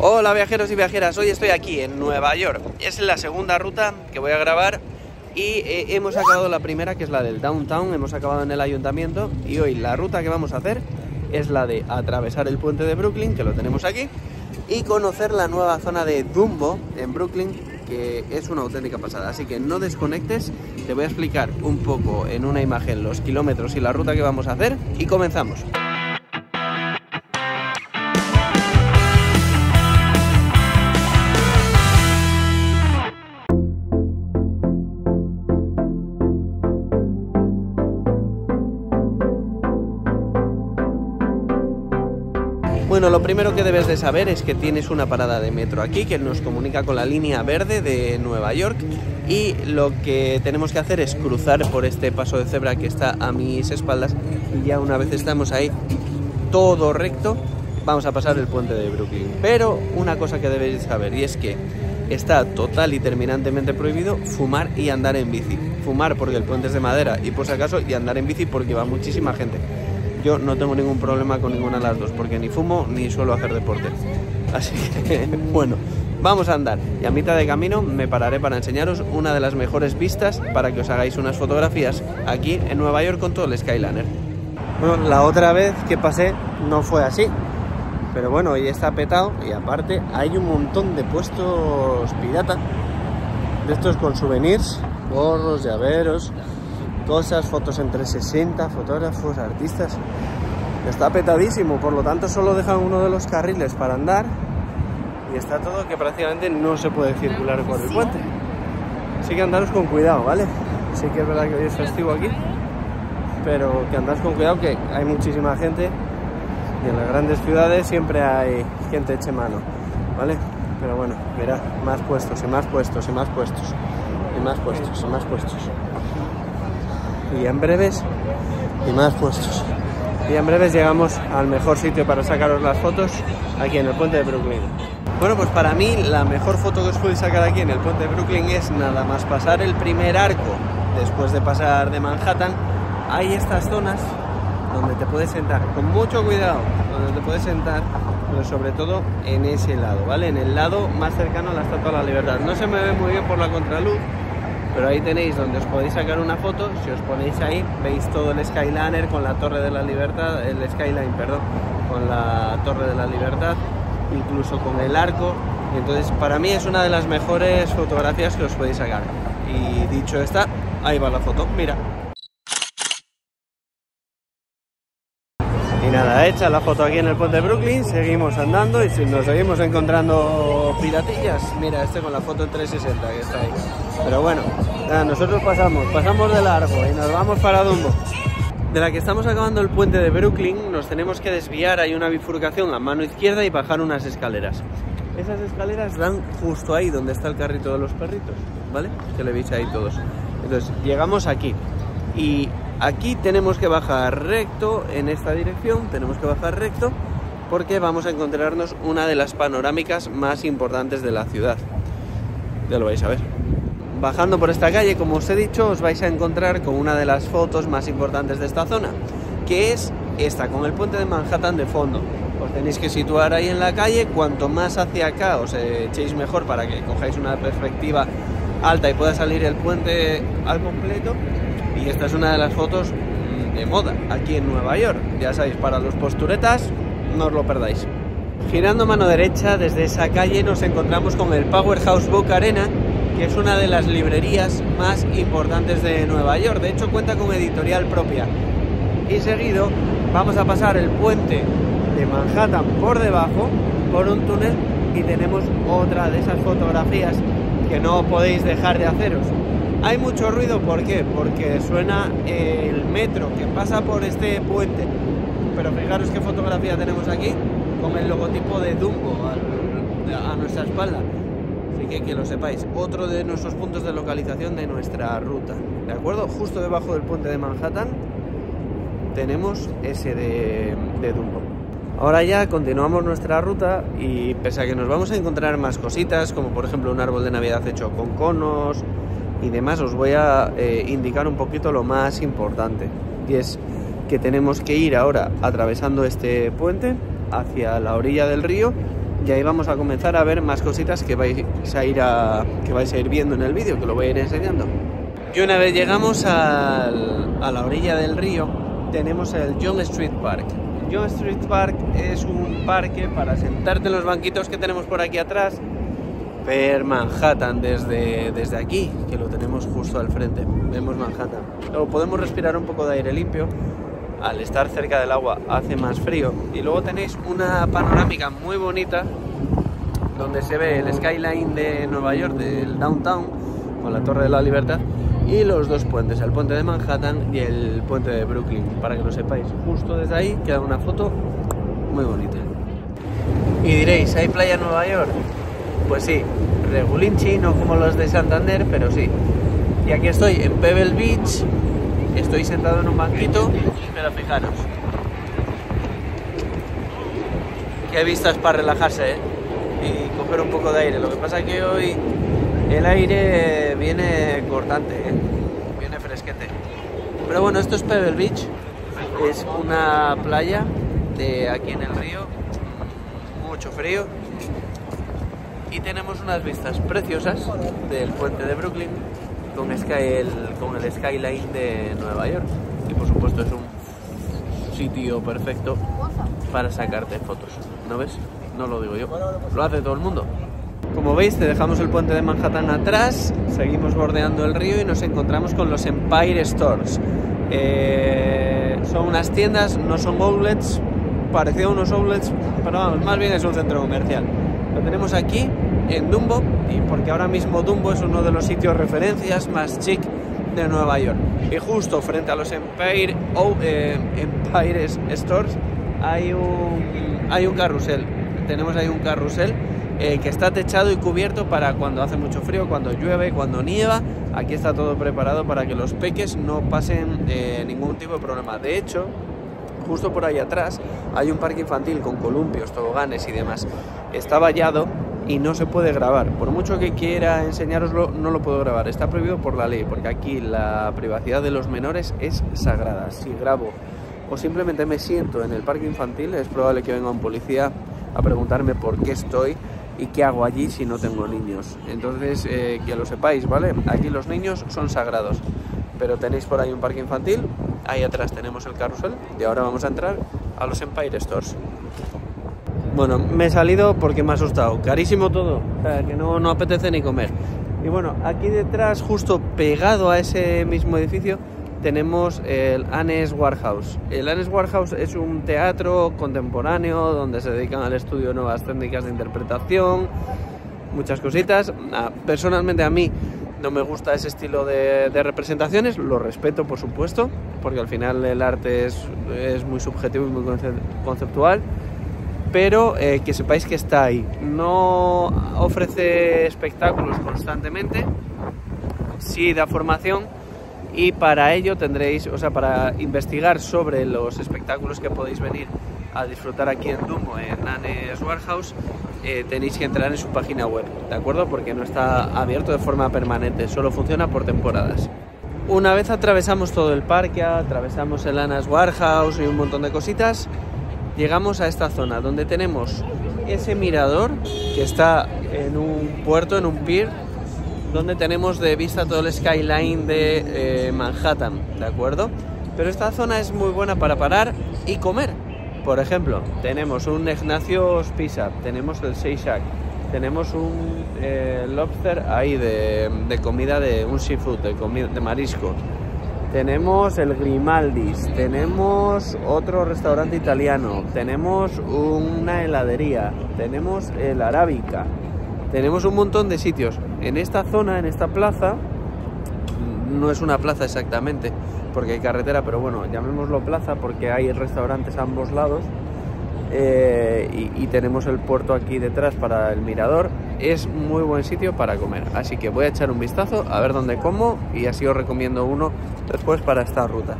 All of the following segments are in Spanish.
Hola viajeros y viajeras, hoy estoy aquí en Nueva York. Es la segunda ruta que voy a grabar y hemos acabado la primera, que es la del Downtown, hemos acabado en el ayuntamiento y hoy la ruta que vamos a hacer es la de atravesar el puente de Brooklyn, que lo tenemos aquí, y conocer la nueva zona de Dumbo en Brooklyn, que es una auténtica pasada. Así que no desconectes, te voy a explicar un poco en una imagen los kilómetros y la ruta que vamos a hacer y comenzamos. Bueno, lo primero que debes de saber es que tienes una parada de metro aquí que nos comunica con la línea verde de Nueva York, y lo que tenemos que hacer es cruzar por este paso de cebra que está a mis espaldas, y ya una vez estamos ahí todo recto vamos a pasar el puente de Brooklyn. Pero una cosa que debéis saber, y es que está total y terminantemente prohibido fumar y andar en bici. Fumar porque el puente es de madera y por si acaso, y andar en bici porque va muchísima gente. Yo no tengo ningún problema con ninguna de las dos, porque ni fumo ni suelo hacer deporte. Así que, bueno, vamos a andar. Y a mitad de camino me pararé para enseñaros una de las mejores vistas para que os hagáis unas fotografías aquí en Nueva York con todo el Skyliner. Bueno, la otra vez que pasé no fue así. Pero bueno, hoy está petado y aparte hay un montón de puestos pirata. De estos con souvenirs, gorros, llaveros, cosas, fotos en 360, fotógrafos, artistas. Está petadísimo, por lo tanto solo dejan uno de los carriles para andar y está todo que prácticamente no se puede circular por el puente, así que andaros con cuidado, ¿vale? Sí que es verdad que hoy es festivo aquí, pero que andáis con cuidado, que hay muchísima gente y en las grandes ciudades siempre hay quien te eche mano, ¿vale? Pero bueno, mirad, más puestos y más puestos y más puestos y más puestos y más puestos. Y en breves, y más puestos. Y en breves llegamos al mejor sitio para sacaros las fotos, aquí en el puente de Brooklyn. Bueno, pues para mí la mejor foto que os podéis sacar aquí en el puente de Brooklyn es nada más pasar el primer arco. Después de pasar de Manhattan, hay estas zonas donde te puedes sentar, con mucho cuidado, donde te puedes sentar, pero sobre todo en ese lado, ¿vale? En el lado más cercano a la Estatua de la Libertad. No se me ve muy bien por la contraluz, pero ahí tenéis donde os podéis sacar una foto. Si os ponéis ahí, veis todo el Skyliner con la Torre de la Libertad, el Skyline, perdón, con la Torre de la Libertad, incluso con el arco. Entonces, para mí es una de las mejores fotografías que os podéis sacar. Y dicho está, ahí va la foto, mira. Y nada, hecha la foto aquí en el puente de Brooklyn, seguimos andando y nos seguimos encontrando piratillas. Mira, este con la foto en 360 que está ahí. Pero bueno, nada, nosotros pasamos de largo y nos vamos para Dumbo. De la que estamos acabando el puente de Brooklyn, nos tenemos que desviar, hay una bifurcación a mano izquierda y bajar unas escaleras. Esas escaleras dan justo ahí donde está el carrito de los perritos, ¿vale? Que le veis ahí todos. Entonces, llegamos aquí y aquí tenemos que bajar recto en esta dirección, tenemos que bajar recto porque vamos a encontrarnos una de las panorámicas más importantes de la ciudad. Ya lo vais a ver. Bajando por esta calle, como os he dicho, os vais a encontrar con una de las fotos más importantes de esta zona, que es esta, con el puente de Manhattan de fondo. Os tenéis que situar ahí en la calle, cuanto más hacia acá os echéis mejor para que cojáis una perspectiva alta y pueda salir el puente al completo. Y esta es una de las fotos de moda aquí en Nueva York. Ya sabéis, para los posturetas, no os lo perdáis. Girando mano derecha, desde esa calle nos encontramos con el Powerhouse Book Arena, que es una de las librerías más importantes de Nueva York. De hecho, cuenta con editorial propia. Y seguido vamos a pasar el puente de Manhattan por debajo, por un túnel, y tenemos otra de esas fotografías que no podéis dejar de haceros. Hay mucho ruido, ¿por qué? Porque suena el metro que pasa por este puente. Pero fijaros qué fotografía tenemos aquí, con el logotipo de Dumbo a nuestra espalda. Así que lo sepáis, otro de nuestros puntos de localización de nuestra ruta, ¿de acuerdo? Justo debajo del puente de Manhattan tenemos ese de Dumbo. Ahora ya continuamos nuestra ruta y pese a que nos vamos a encontrar más cositas, como por ejemplo un árbol de Navidad hecho con conos y demás, os voy a indicar un poquito lo más importante, y es que tenemos que ir ahora atravesando este puente hacia la orilla del río, y ahí vamos a comenzar a ver más cositas que vais a ir viendo en el vídeo, que lo voy a ir enseñando. Y una vez llegamos a la orilla del río, tenemos el John Street Park. El John Street Park es un parque para sentarte en los banquitos que tenemos por aquí atrás, ver Manhattan desde aquí, que lo tenemos justo al frente. Vemos Manhattan. Luego podemos respirar un poco de aire limpio. Al estar cerca del agua hace más frío. Y luego tenéis una panorámica muy bonita donde se ve el skyline de Nueva York, del downtown, con la Torre de la Libertad y los dos puentes, el puente de Manhattan y el puente de Brooklyn, para que lo sepáis. Justo desde ahí queda una foto muy bonita. Y diréis, ¿hay playa en Nueva York? Pues sí, regulinchi, no como los de Santander, pero sí. Y aquí estoy en Pebble Beach, estoy sentado en un banquito, pero fijaros. Qué vistas para relajarse, ¿eh? Y coger un poco de aire. Lo que pasa es que hoy el aire viene cortante, ¿eh? Viene fresquete. Pero bueno, esto es Pebble Beach, es una playa de aquí en el río, mucho frío. Y tenemos unas vistas preciosas del puente de Brooklyn con el skyline de Nueva York. Y por supuesto es un sitio perfecto para sacarte fotos. ¿No ves? No lo digo yo, lo hace todo el mundo. Como veis, te dejamos el puente de Manhattan atrás, seguimos bordeando el río y nos encontramos con los Empire Stores. Son unas tiendas, no son outlets, parecido a unos outlets, pero vamos, más bien es un centro comercial. Lo tenemos aquí en Dumbo, y porque ahora mismo Dumbo es uno de los sitios referencias más chic de Nueva York. Y justo frente a los Empire Stores hay un carrusel. Tenemos ahí un carrusel que está techado y cubierto para cuando hace mucho frío, cuando llueve, cuando nieva. Aquí está todo preparado para que los peques no pasen ningún tipo de problema. De hecho, justo por ahí atrás hay un parque infantil con columpios, toboganes y demás. Está vallado y no se puede grabar. Por mucho que quiera enseñároslo, no lo puedo grabar. Está prohibido por la ley, porque aquí la privacidad de los menores es sagrada. Si grabo o simplemente me siento en el parque infantil, es probable que venga un policía a preguntarme por qué estoy y qué hago allí si no tengo niños. Entonces, que lo sepáis, ¿vale? Aquí los niños son sagrados. Pero tenéis por ahí un parque infantil, ahí atrás tenemos el carrusel y ahora vamos a entrar a los Empire Stores. Bueno, me he salido porque me ha asustado, carísimo todo, o sea, que no apetece ni comer. Y bueno, aquí detrás, justo pegado a ese mismo edificio, tenemos el Ann's Warehouse. El Ann's Warehouse es un teatro contemporáneo donde se dedican al estudio de nuevas técnicas de interpretación, muchas cositas. Personalmente a mí no me gusta ese estilo de representaciones, lo respeto por supuesto, porque al final el arte es muy subjetivo y muy conceptual, pero que sepáis que está ahí. No ofrece espectáculos constantemente, sí da formación, y para ello tendréis, o sea, para investigar sobre los espectáculos que podéis venir a disfrutar aquí en Dumbo, en Ann's Warehouse, tenéis que entrar en su página web, ¿de acuerdo? Porque no está abierto de forma permanente, solo funciona por temporadas. Una vez atravesamos todo el parque, atravesamos el Ann's Warehouse y un montón de cositas, llegamos a esta zona donde tenemos ese mirador que está en un puerto, en un pier, donde tenemos de vista todo el skyline de Manhattan, ¿de acuerdo? Pero esta zona es muy buena para parar y comer. Por ejemplo, tenemos un Ignacio's Pizza, tenemos el Shake Shack, tenemos un lobster ahí de comida, de un seafood, de marisco. Tenemos el Grimaldis, tenemos otro restaurante italiano, tenemos una heladería, tenemos el Arábica, tenemos un montón de sitios. En esta zona, en esta plaza, no es una plaza exactamente, porque hay carretera, pero bueno, llamémoslo plaza porque hay restaurantes a ambos lados, y tenemos el puerto aquí detrás para el mirador. Es muy buen sitio para comer, así que voy a echar un vistazo a ver dónde como y así os recomiendo uno después para esta ruta.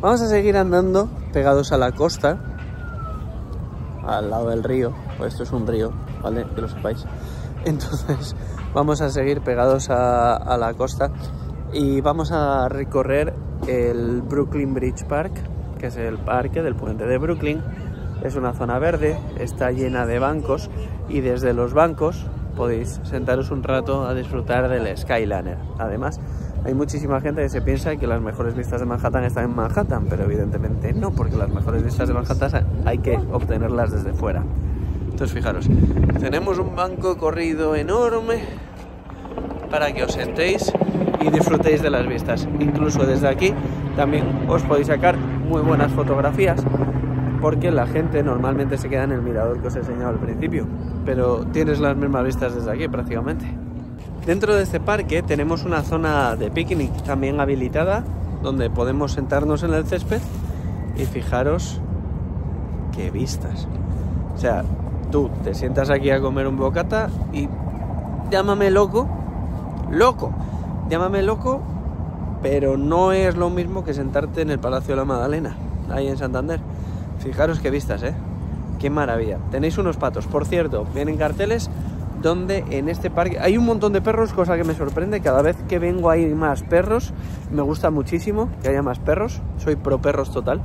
Vamos a seguir andando pegados a la costa, al lado del río, pues esto es un río, ¿vale? Que lo sepáis. Entonces vamos a seguir pegados a la costa y vamos a recorrer el Brooklyn Bridge Park, que es el parque del puente de Brooklyn, es una zona verde, está llena de bancos y desde los bancos podéis sentaros un rato a disfrutar del Skyliner. Además, hay muchísima gente que se piensa que las mejores vistas de Manhattan están en Manhattan, pero evidentemente no, porque las mejores vistas de Manhattan hay que obtenerlas desde fuera. Entonces, fijaros, tenemos un banco corrido enorme para que os sentéis y disfrutéis de las vistas. Incluso desde aquí también os podéis sacar muy buenas fotografías, porque la gente normalmente se queda en el mirador que os he enseñado al principio, pero tienes las mismas vistas desde aquí prácticamente. Dentro de este parque tenemos una zona de picnic también habilitada, donde podemos sentarnos en el césped y fijaros qué vistas. O sea, tú te sientas aquí a comer un bocata y llámame loco, pero no es lo mismo que sentarte en el Palacio de la Magdalena, ahí en Santander. Fijaros qué vistas, ¿eh? Qué maravilla. Tenéis unos patos. Por cierto, vienen carteles donde en este parque hay un montón de perros, cosa que me sorprende. Cada vez que vengo hay más perros. Me gusta muchísimo que haya más perros. Soy pro perros total.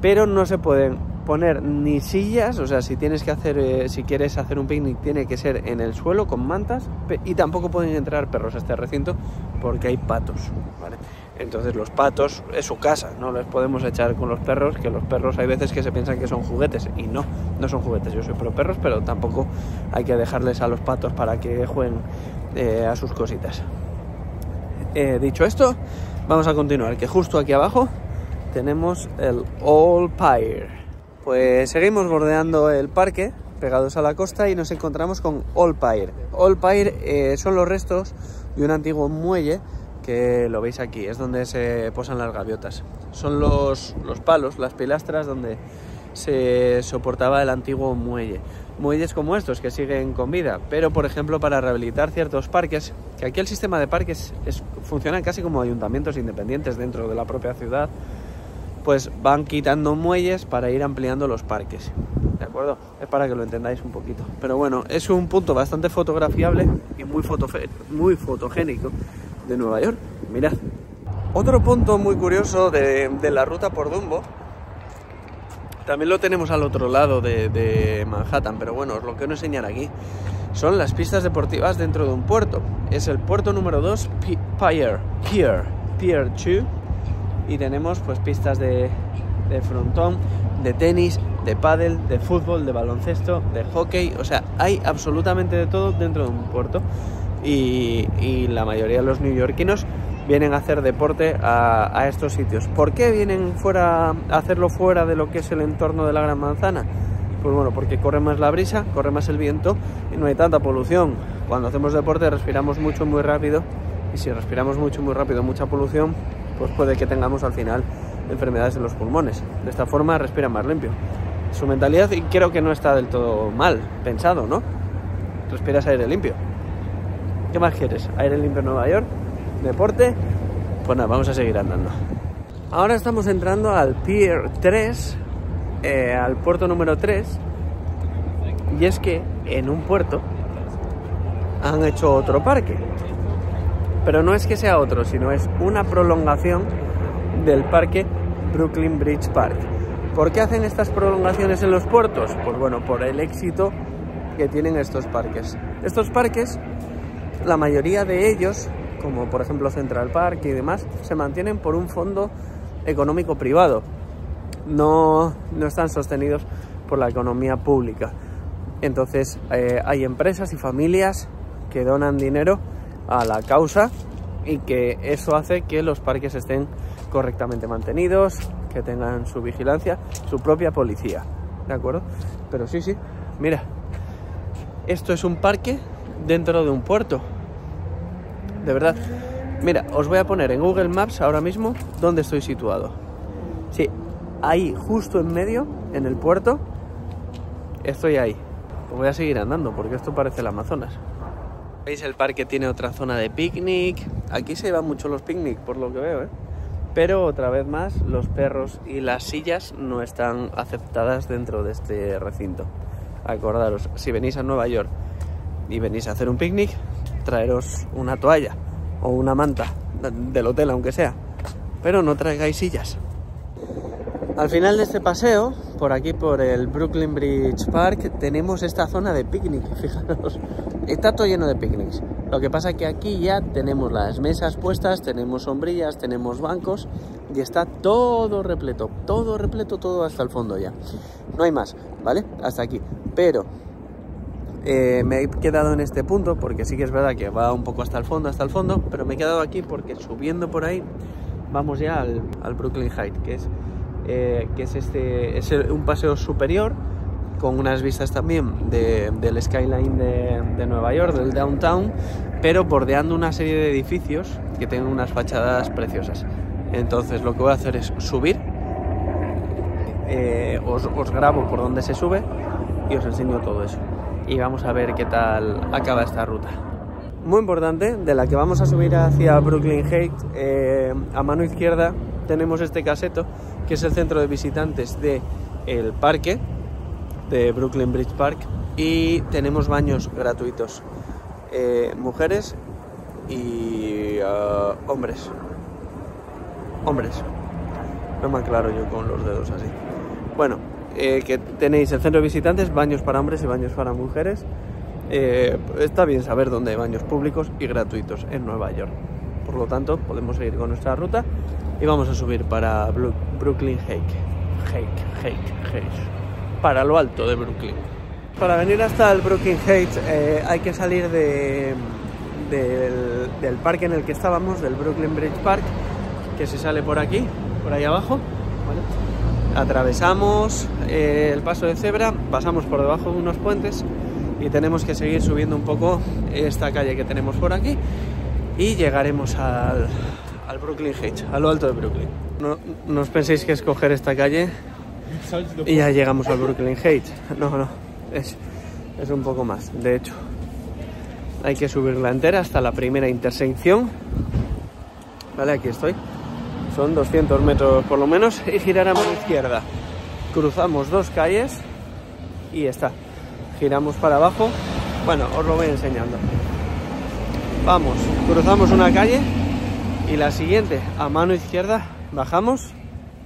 Pero no se pueden poner ni sillas. O sea, si tienes que hacer, si quieres hacer un picnic, tiene que ser en el suelo con mantas. Y tampoco pueden entrar perros a este recinto porque hay patos, ¿vale? Entonces los patos es su casa, no les podemos echar con los perros, que los perros hay veces que se piensan que son juguetes y no, no son juguetes. Yo soy pro perros, pero tampoco hay que dejarles a los patos para que jueguen a sus cositas. Dicho esto, vamos a continuar, que justo aquí abajo tenemos el Old Pier. Pues seguimos bordeando el parque, pegados a la costa, y nos encontramos con Old Pier. Old Pier son los restos de un antiguo muelle que lo veis aquí, es donde se posan las gaviotas. Son los palos, las pilastras donde se soportaba el antiguo muelle. Muelles como estos que siguen con vida, pero por ejemplo para rehabilitar ciertos parques, que aquí el sistema de parques funcionan casi como ayuntamientos independientes dentro de la propia ciudad, pues van quitando muelles para ir ampliando los parques, ¿de acuerdo? Es para que lo entendáis un poquito. Pero bueno, es un punto bastante fotografiable y muy fotogénico de Nueva York, mirad. Otro punto muy curioso de la ruta por Dumbo, también lo tenemos al otro lado de Manhattan, pero bueno, os lo quiero enseñar aquí. Son las pistas deportivas dentro de un puerto. Es el puerto número 2, Pier 2, y tenemos pues pistas de frontón, de tenis, de pádel, de fútbol, de baloncesto, de hockey. O sea, hay absolutamente de todo dentro de un puerto. Y la mayoría de los neoyorquinos vienen a hacer deporte a estos sitios. ¿Por qué vienen fuera a hacerlo fuera de lo que es el entorno de la Gran Manzana? Pues bueno, porque corre más la brisa, corre más el viento y no hay tanta polución. Cuando hacemos deporte respiramos mucho, muy rápido, y si respiramos mucho, muy rápido, mucha polución, pues puede que tengamos al final enfermedades en los pulmones. De esta forma respiran más limpio. Su mentalidad, y creo que no está del todo mal pensado, ¿no? Respiras aire limpio. ¿Qué más quieres? Aire limpio en Nueva York, deporte. Pues nada, vamos a seguir andando. Ahora estamos entrando al Pier 3, al puerto número 3, y es que en un puerto han hecho otro parque, pero no es que sea otro, sino es una prolongación del parque Brooklyn Bridge Park. ¿Por qué hacen estas prolongaciones en los puertos? Pues bueno, por el éxito que tienen estos parques. Estos parques, la mayoría de ellos, como por ejemplo Central Park y demás, se mantienen por un fondo económico privado. No están sostenidos por la economía pública. Entonces hay empresas y familias que donan dinero a la causa, y que eso hace que los parques estén correctamente mantenidos, que tengan su vigilancia, su propia policía, ¿de acuerdo? Pero sí, mira, esto es un parque dentro de un puerto. De verdad, mira, os voy a poner en Google Maps ahora mismo dónde estoy situado. Sí, ahí justo en medio, en el puerto, estoy ahí. Pues voy a seguir andando porque esto parece el Amazonas. ¿Veis? El parque tiene otra zona de picnic. Aquí se llevan mucho los picnic, por lo que veo, ¿eh? Pero otra vez más, los perros y las sillas no están aceptadas dentro de este recinto. Acordaros, si venís a Nueva York y venís a hacer un picnic, traeros una toalla o una manta del hotel, aunque sea, pero no traigáis sillas. Al final de este paseo, por aquí por el Brooklyn Bridge Park, tenemos esta zona de picnic, fijaros, está todo lleno de picnics. Lo que pasa es que aquí ya tenemos las mesas puestas, tenemos sombrillas, tenemos bancos y está todo repleto, todo hasta el fondo ya. No hay más, ¿vale? Hasta aquí. Pero me he quedado en este punto porque sí que es verdad que va un poco hasta el fondo, pero me he quedado aquí porque subiendo por ahí vamos ya al Brooklyn Heights, que es un paseo superior con unas vistas también del skyline de Nueva York, del downtown, pero bordeando una serie de edificios que tienen unas fachadas preciosas. Entonces lo que voy a hacer es subir, os grabo por donde se sube y os enseño todo eso y vamos a ver qué tal acaba esta ruta. Muy importante, de la que vamos a subir hacia Brooklyn Heights, a mano izquierda tenemos este caseto, que es el centro de visitantes del parque, de Brooklyn Bridge Park, y tenemos baños gratuitos, mujeres y hombres, no me aclaro yo con los dedos así. Bueno, que tenéis el centro de visitantes, baños para hombres y baños para mujeres. Está bien saber dónde hay baños públicos y gratuitos en Nueva York. Por lo tanto, podemos seguir con nuestra ruta y vamos a subir para Brooklyn Heights, para lo alto de Brooklyn. Para venir hasta el Brooklyn Heights hay que salir del parque en el que estábamos, del Brooklyn Bridge Park, que se sale por aquí, por ahí abajo, ¿vale? Atravesamos el paso de cebra, pasamos por debajo de unos puentes y tenemos que seguir subiendo un poco esta calle que tenemos por aquí y llegaremos al Brooklyn Heights, a lo alto de Brooklyn. No os penséis que es coger esta calle y ya llegamos al Brooklyn Heights. No, es un poco más. De hecho, hay que subirla entera hasta la primera intersección. Vale, aquí estoy. Son 200 metros por lo menos y girar a mano izquierda. Cruzamos dos calles y está. Giramos para abajo. Bueno, os lo voy enseñando. Vamos, cruzamos una calle y la siguiente, a mano izquierda, bajamos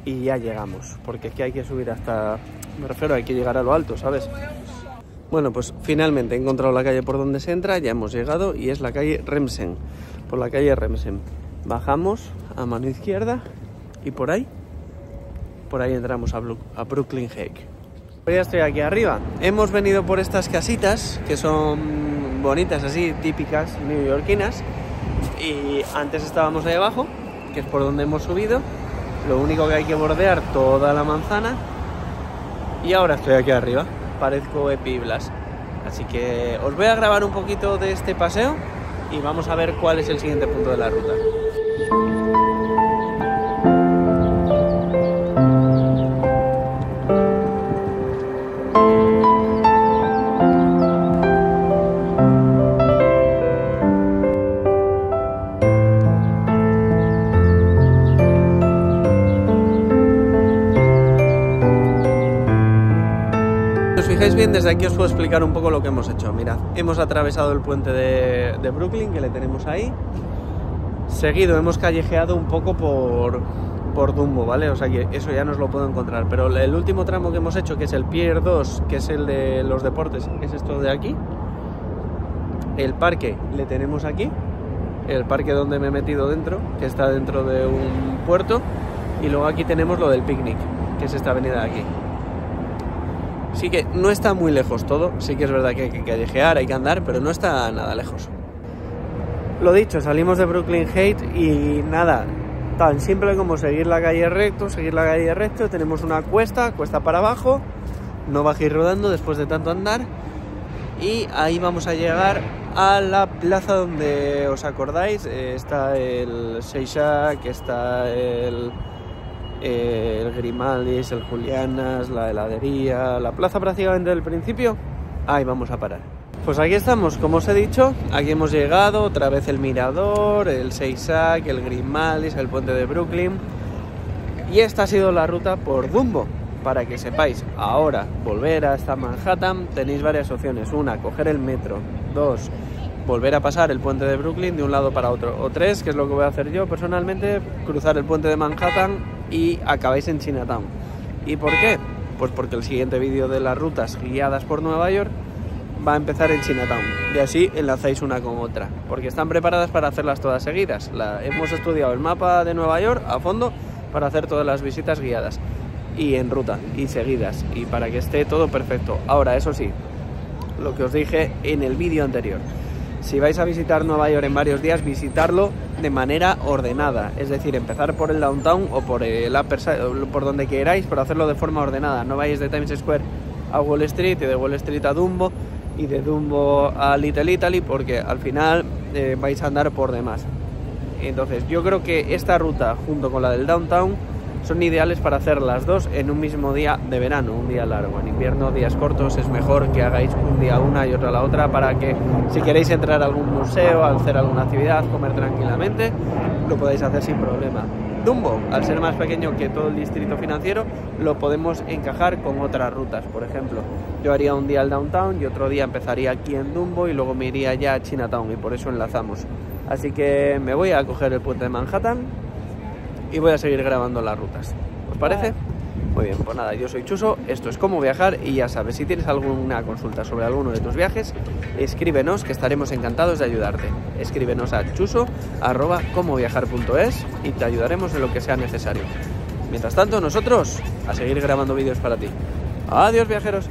y ya llegamos. Porque es que hay que subir hasta... me refiero, hay que llegar a lo alto, ¿sabes? Bueno, pues finalmente he encontrado la calle por donde se entra, ya hemos llegado y es la calle Remsen. Por la calle Remsen. Bajamos a mano izquierda y por ahí entramos a Brooklyn Heights. Ya estoy aquí arriba. Hemos venido por estas casitas que son bonitas, así, típicas neoyorquinas. Y antes estábamos ahí abajo, que es por donde hemos subido. Lo único que hay que bordear toda la manzana. Y ahora estoy aquí arriba. Parezco Epi Blas. Así que os voy a grabar un poquito de este paseo y vamos a ver cuál es el siguiente punto de la ruta. Bien, desde aquí os puedo explicar un poco lo que hemos hecho. Mirad, hemos atravesado el puente de Brooklyn, que le tenemos ahí. Seguido hemos callejeado un poco por Dumbo, ¿vale? O sea que eso ya nos lo puedo encontrar. Pero el último tramo que hemos hecho, que es el Pier 2, que es el de los deportes, es esto de aquí. El parque le tenemos aquí. El parque donde me he metido dentro, que está dentro de un puerto. Y luego aquí tenemos lo del picnic, que es esta avenida de aquí. Así que no está muy lejos todo, sí que es verdad que hay que callejear, hay que andar, pero no está nada lejos. Lo dicho, salimos de Brooklyn Heights y nada, tan simple como seguir la calle recto, tenemos una cuesta para abajo, no bajéis rodando después de tanto andar, y ahí vamos a llegar a la plaza donde os acordáis, está el Seashack, está el Grimaldis, el Julianas, la heladería, la plaza prácticamente del principio. Ahí vamos a parar. Pues aquí estamos, como os he dicho, aquí hemos llegado, otra vez el mirador, el Seashack, el Grimaldis, el puente de Brooklyn. Y esta ha sido la ruta por Dumbo. Para que sepáis, ahora volver hasta Manhattan tenéis varias opciones. Una, coger el metro. Dos, volver a pasar el puente de Brooklyn de un lado para otro. O tres, que es lo que voy a hacer yo personalmente, cruzar el puente de Manhattan y acabáis en Chinatown. ¿Y por qué? Pues porque el siguiente vídeo de las rutas guiadas por Nueva York va a empezar en Chinatown, y así enlazáis una con otra, porque están preparadas para hacerlas todas seguidas. Hemos estudiado el mapa de Nueva York a fondo para hacer todas las visitas guiadas y en ruta y seguidas, y para que esté todo perfecto. Ahora, eso sí, lo que os dije en el vídeo anterior, si vais a visitar Nueva York en varios días, visitarlo de manera ordenada, es decir, empezar por el Downtown o por el Upper Side, por donde queráis, pero hacerlo de forma ordenada. No vayáis de Times Square a Wall Street y de Wall Street a Dumbo y de Dumbo a Little Italy, porque al final vais a andar por demás. Entonces yo creo que esta ruta junto con la del Downtown son ideales para hacer las dos en un mismo día de verano, un día largo. En invierno, días cortos, es mejor que hagáis un día una y otro a la otra, para que si queréis entrar a algún museo, hacer alguna actividad, comer tranquilamente, lo podáis hacer sin problema. Dumbo, al ser más pequeño que todo el distrito financiero, lo podemos encajar con otras rutas. Por ejemplo, yo haría un día al Downtown y otro día empezaría aquí en Dumbo y luego me iría ya a Chinatown, y por eso enlazamos. Así que me voy a coger el puente de Manhattan y voy a seguir grabando las rutas. ¿Os parece? Muy bien, pues nada, yo soy Chuso, esto es Cómo Viajar, y ya sabes, si tienes alguna consulta sobre alguno de tus viajes, escríbenos, que estaremos encantados de ayudarte. Escríbenos a chuso@comoviajar.es y te ayudaremos en lo que sea necesario. Mientras tanto, nosotros a seguir grabando vídeos para ti. Adiós, viajeros.